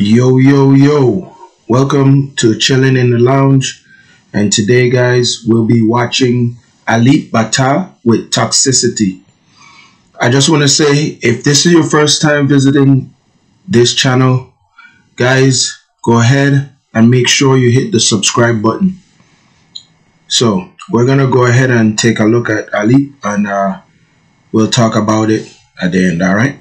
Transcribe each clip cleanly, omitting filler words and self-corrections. Yo, yo, yo, welcome to Chillin' in the Lounge, and today guys we'll be watching Alip Bata with Toxicity. I just want to say, if this is your first time visiting this channel, guys, go ahead and make sure you hit the subscribe button. So we're gonna go ahead and take a look at Alip, and we'll talk about it at the end, alright?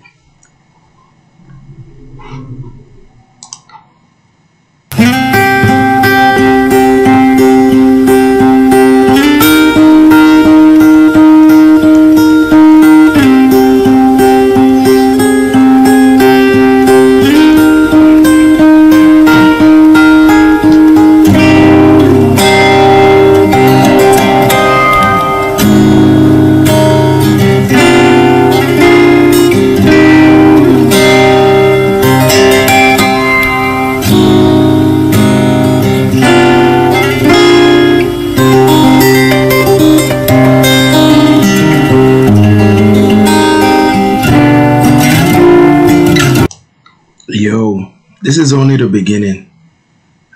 Yo, this is only the beginning,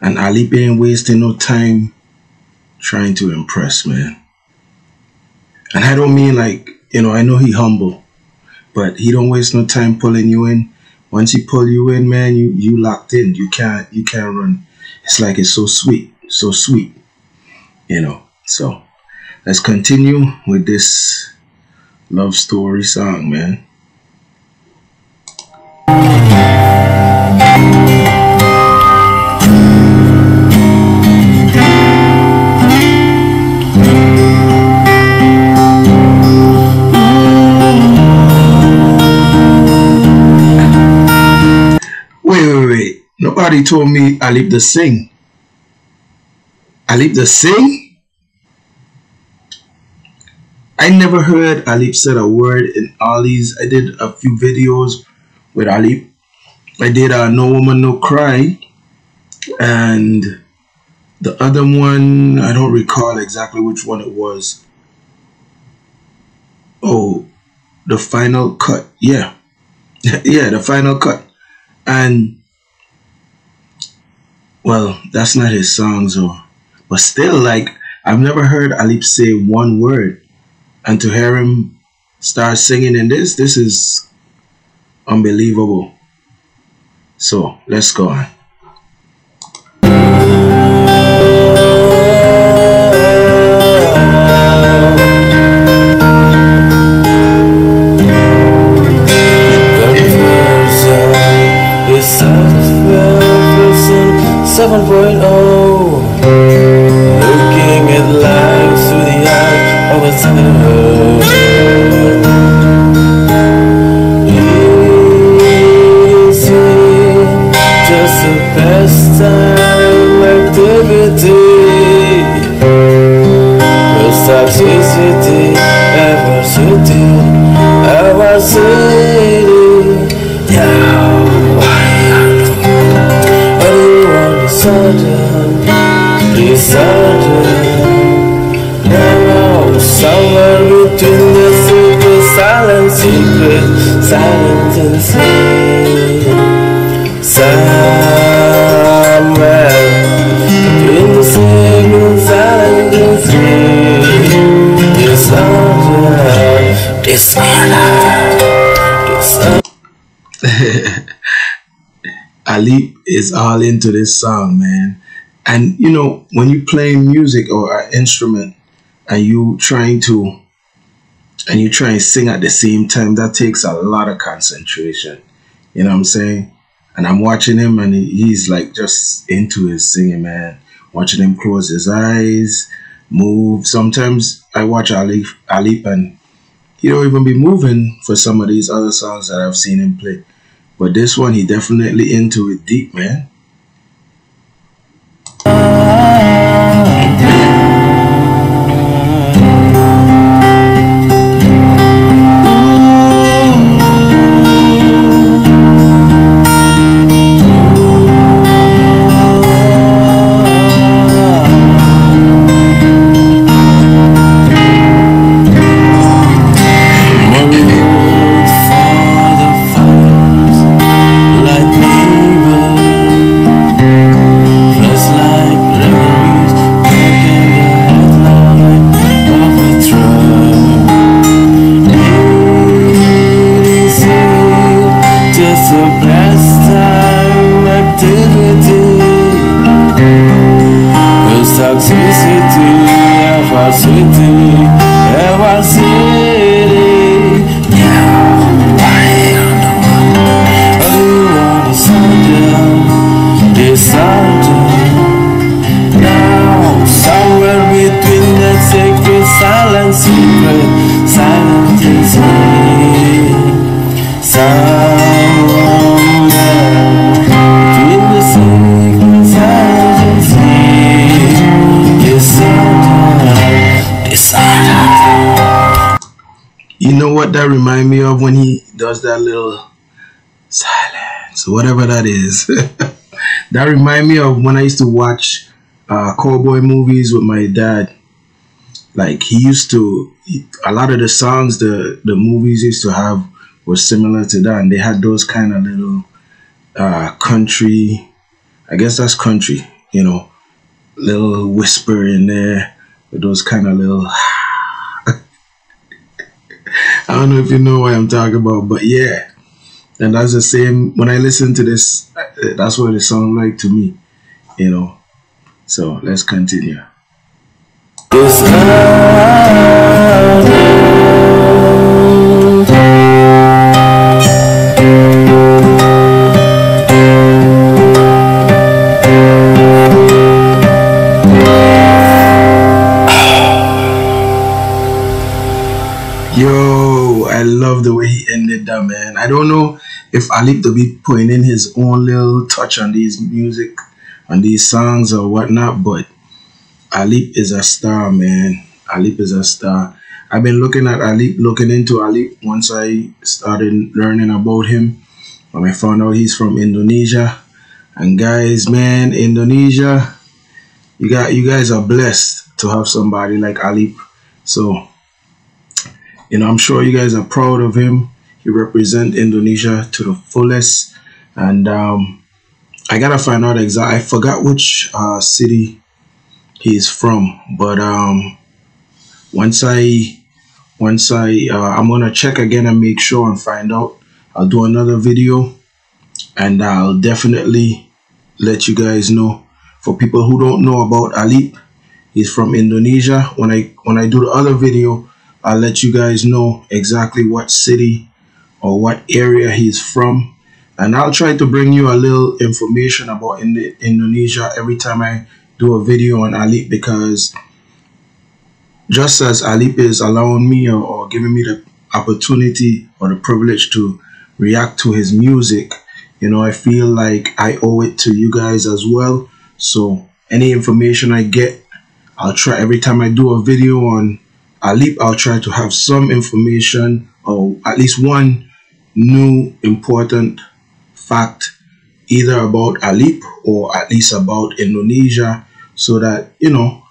and Alip ain't wasting no time trying to impress, man. And I don't mean like, you know, I know he humble, but he don't waste no time pulling you in. Once he pull you in, man, you locked in. You can't run. It's like it's so sweet, you know. So let's continue with this love story song, man. Wait, nobody told me Alip the sing. Alip the sing? I never heard Alip said a word in all these. I did a few videos with Alip. I did No Woman No Cry, and the other one, I don't recall exactly which one it was. Oh, The Final Cut. Yeah. Yeah, The Final Cut. And, well, that's not his songs, but still, like, I've never heard Alip say one word, and to hear him start singing in this is unbelievable. So, let's go on. Toxicity, ever city, ever city. Now I want is sudden, it's sudden. Now somewhere between the secret, silent and sleep. Somewhere between the secret, silent and sleep. Alip is all into this song, man. And you know, when you play music or an instrument and you try and sing at the same time, that takes a lot of concentration, you know what I'm saying? And I'm watching him, and he's like just into his singing, man. Watching him close his eyes, move. Sometimes I watch Alip and he don't even be moving for some of these other songs that I've seen him play, but this one he definitely into it deep, man. Toxicity, Ewa City. Yeah, I'm lying on the one. Oh, you want the sun down, the sun down. Now I'm somewhere between the sacred silent secret, silent disease. You know what that reminds me of when he does that little silence, whatever that is. That reminds me of when I used to watch cowboy movies with my dad. Like he used to, a lot of the songs the movies used to have were similar to that, and they had those kind of little country, I guess that's country, you know, little whisper in there, with those kind of little. I don't know if you know what I'm talking about, but yeah. And that's the same, when I listen to this, that's what it sounds like to me, you know. So, let's continue. This I love the way he ended that, man. I don't know if Alip to be putting in his own little touch on these music, on these songs or whatnot, but Alip is a star, man. Alip is a star. I've been looking at Alip, looking into Alip once I started learning about him. When I found out he's from Indonesia. And guys, man, Indonesia, you guys are blessed to have somebody like Alip. So you know, I'm sure you guys are proud of him. He represents Indonesia to the fullest. And I gotta find out exactly. I forgot which city he's from, but once I'm gonna check again and make sure and find out. I'll do another video, and I'll definitely let you guys know. For people who don't know about Alip, he's from Indonesia. When I do the other video, I'll let you guys know exactly what city or what area he's from, and I'll try to bring you a little information about Indonesia every time I do a video on Alip, because just as Alip is allowing me or giving me the opportunity or the privilege to react to his music, you know, I feel like I owe it to you guys as well. So any information I get, I'll try every time I do a video on Alip, I'll try to have some information or at least one new important fact either about Alip or at least about Indonesia, so that, you know,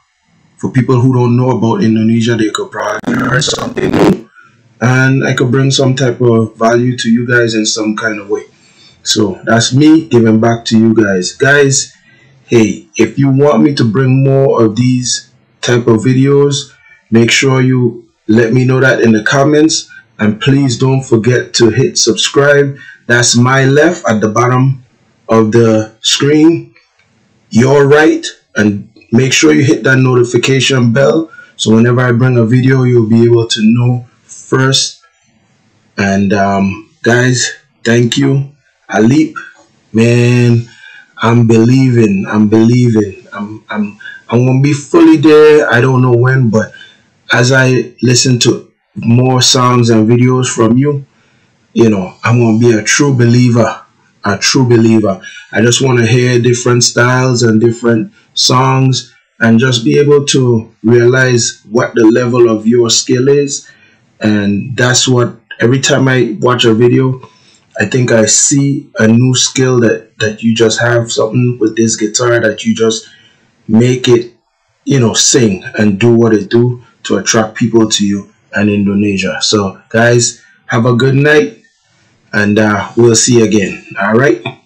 for people who don't know about Indonesia, they could probably learn something new, and I could bring some type of value to you guys in some kind of way. So that's me giving back to you guys. Guys, hey, if you want me to bring more of these type of videos, make sure you let me know that in the comments, and please don't forget to hit subscribe. That's my left at the bottom of the screen, your right, and make sure you hit that notification bell, so whenever I bring a video, you'll be able to know first. And guys, thank you. Alip, man, I'm believing, I'm believing, I'm gonna be fully there. I don't know when, but as I listen to more songs and videos from you, you know, I'm going to be a true believer, a true believer. I just want to hear different styles and different songs and just be able to realize what the level of your skill is. And that's what, every time I watch a video, I think I see a new skill that you just have, something with this guitar that you just make it, you know, sing and do what it do, to attract people to you and Indonesia. So guys, have a good night, and we'll see you again. All right.